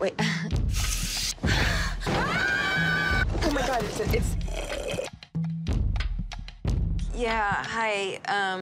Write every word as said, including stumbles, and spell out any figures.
Wait. Oh my God, it's, it's... Yeah, hi, um...